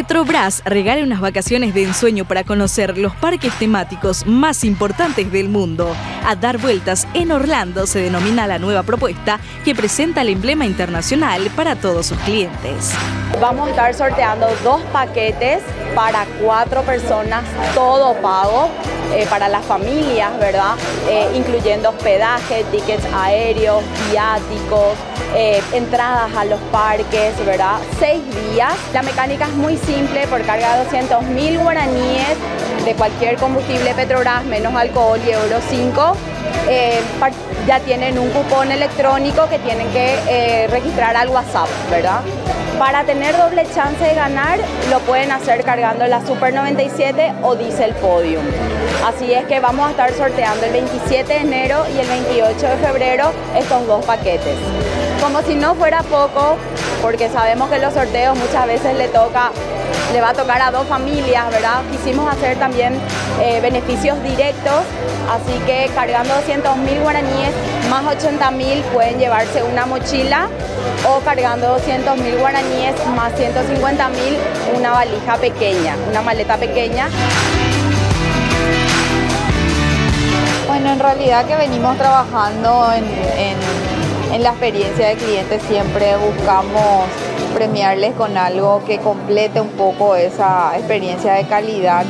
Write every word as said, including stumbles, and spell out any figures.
Petrobras regala unas vacaciones de ensueño para conocer los parques temáticos más importantes del mundo. A dar vueltas en Orlando se denomina la nueva propuesta que presenta el emblema internacional para todos sus clientes. Vamos a estar sorteando dos paquetes para cuatro personas, todo pago, eh, para las familias, ¿verdad? Eh, incluyendo hospedaje, tickets aéreos, viáticos, eh, entradas a los parques, ¿verdad? Seis días. La mecánica es muy simple, por carga de doscientos mil guaraníes de cualquier combustible Petrobras, menos alcohol y euro cinco. Eh, ya tienen un cupón electrónico que tienen que eh, registrar al WhatsApp, ¿verdad? Para tener doble chance de ganar, lo pueden hacer cargando la Super noventa y siete o Diesel Podium. Así es que vamos a estar sorteando el veintisiete de enero y el veintiocho de febrero estos dos paquetes. Como si no fuera poco, porque sabemos que los sorteos muchas veces le toca, le va a tocar a dos familias, ¿verdad? Quisimos hacer también eh, beneficios directos, así que cargando doscientos mil guaraníes más ochenta mil pueden llevarse una mochila, o cargando doscientos mil guaraníes más ciento cincuenta mil una valija pequeña, una maleta pequeña. Bueno, en realidad que venimos trabajando en, en, en la experiencia de clientes, siempre buscamos premiarles con algo que complete un poco esa experiencia de calidad.